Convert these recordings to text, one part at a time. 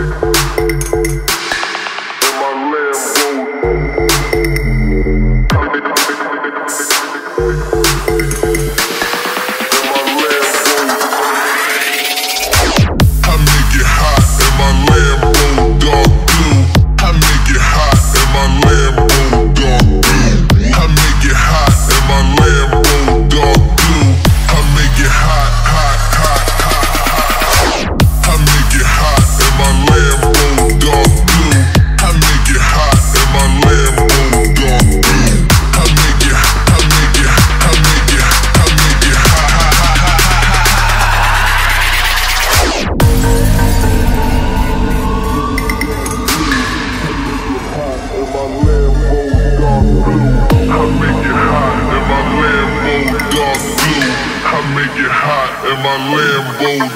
My Lambo dark blue. Bring it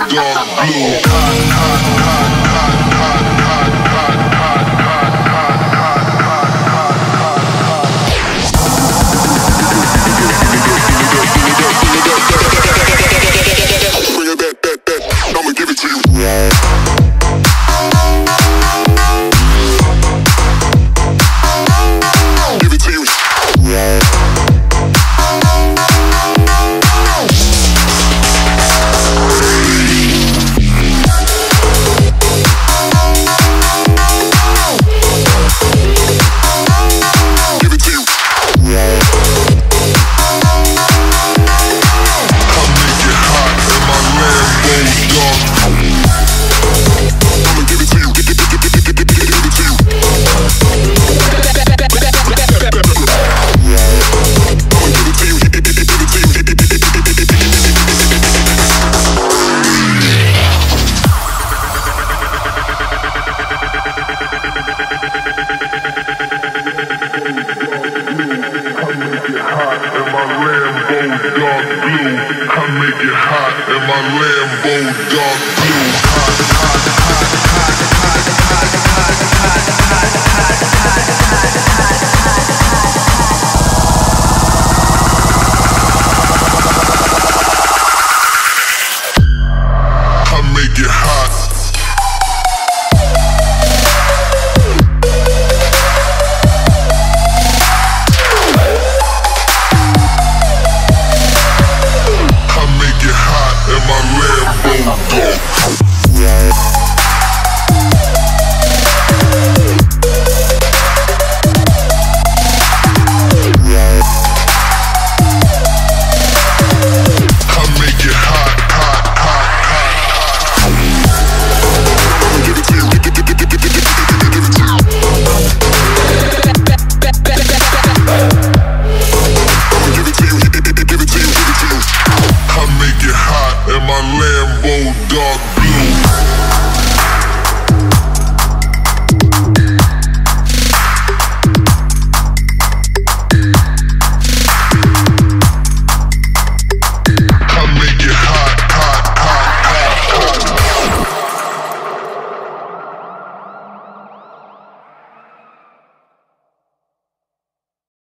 back, I'ma give it to you. Make it hot in my Lambo dark blue. Hot, hot, hot, hot, hot, hot, hot, hot, hot, hot, hot, hot, hot, hot, hot. I make it hot. My Lambo, yeah.